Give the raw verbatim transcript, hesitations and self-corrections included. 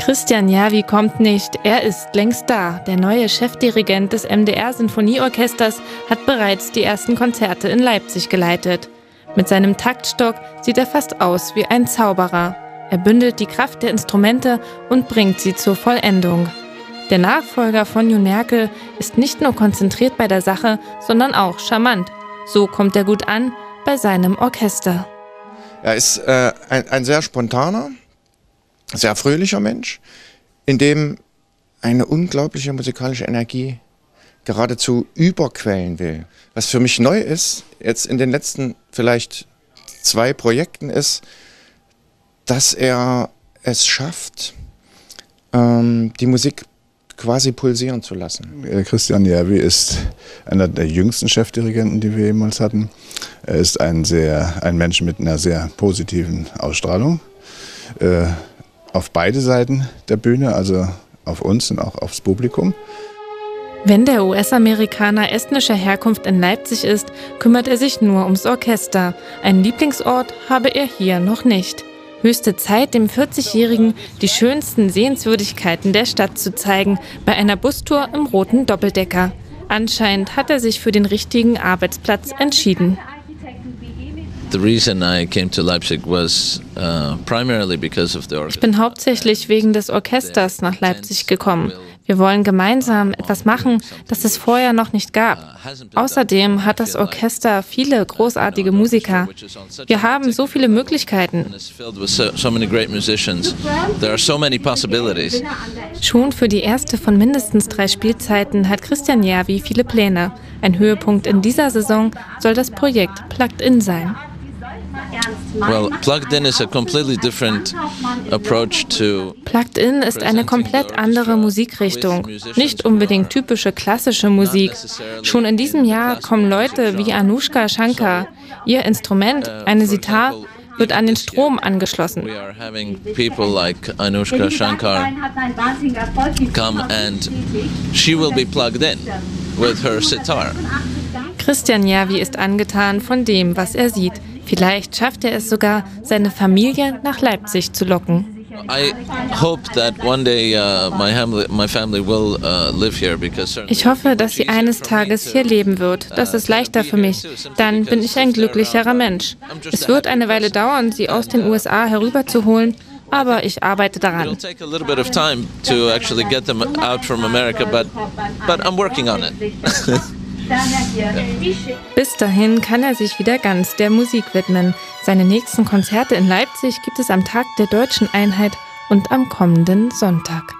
Kristjan Järvi kommt nicht, er ist längst da. Der neue Chefdirigent des M D R-Sinfonieorchesters hat bereits die ersten Konzerte in Leipzig geleitet. Mit seinem Taktstock sieht er fast aus wie ein Zauberer. Er bündelt die Kraft der Instrumente und bringt sie zur Vollendung. Der Nachfolger von Jun Merkel ist nicht nur konzentriert bei der Sache, sondern auch charmant. So kommt er gut an bei seinem Orchester. Er ist äh, ein, ein sehr spontaner, sehr fröhlicher Mensch, in dem eine unglaubliche musikalische Energie geradezu überquellen will. Was für mich neu ist, jetzt in den letzten vielleicht zwei Projekten ist, dass er es schafft, ähm, die Musik quasi pulsieren zu lassen. Kristjan Järvi ist einer der jüngsten Chefdirigenten, die wir jemals hatten. Er ist ein, sehr, ein Mensch mit einer sehr positiven Ausstrahlung. Äh, auf beide Seiten der Bühne, also auf uns und auch aufs Publikum. Wenn der U S-Amerikaner estnischer Herkunft in Leipzig ist, kümmert er sich nur ums Orchester. Einen Lieblingsort habe er hier noch nicht. Höchste Zeit, dem vierzigjährigen die schönsten Sehenswürdigkeiten der Stadt zu zeigen, bei einer Bustour im roten Doppeldecker. Anscheinend hat er sich für den richtigen Arbeitsplatz entschieden. Ich bin hauptsächlich wegen des Orchesters nach Leipzig gekommen. Wir wollen gemeinsam etwas machen, das es vorher noch nicht gab. Außerdem hat das Orchester viele großartige Musiker. Wir haben so viele Möglichkeiten. Schon für die erste von mindestens drei Spielzeiten hat Kristjan Järvi viele Pläne. Ein Höhepunkt in dieser Saison soll das Projekt Plugged In sein. Plugged In ist eine komplett andere Musikrichtung, nicht unbedingt typische klassische Musik. Schon in diesem Jahr kommen Leute wie Anushka Shankar. Ihr Instrument, eine Sitar, wird an den Strom angeschlossen. Kristjan Järvi ist angetan von dem, was er sieht. Vielleicht schafft er es sogar, seine Familie nach Leipzig zu locken. Ich hoffe, dass sie eines Tages hier leben wird. Das ist leichter für mich. Dann bin ich ein glücklicherer Mensch. Es wird eine Weile dauern, sie aus den U S A herüberzuholen, aber ich arbeite daran. Bis dahin kann er sich wieder ganz der Musik widmen. Seine nächsten Konzerte in Leipzig gibt es am Tag der Deutschen Einheit und am kommenden Sonntag.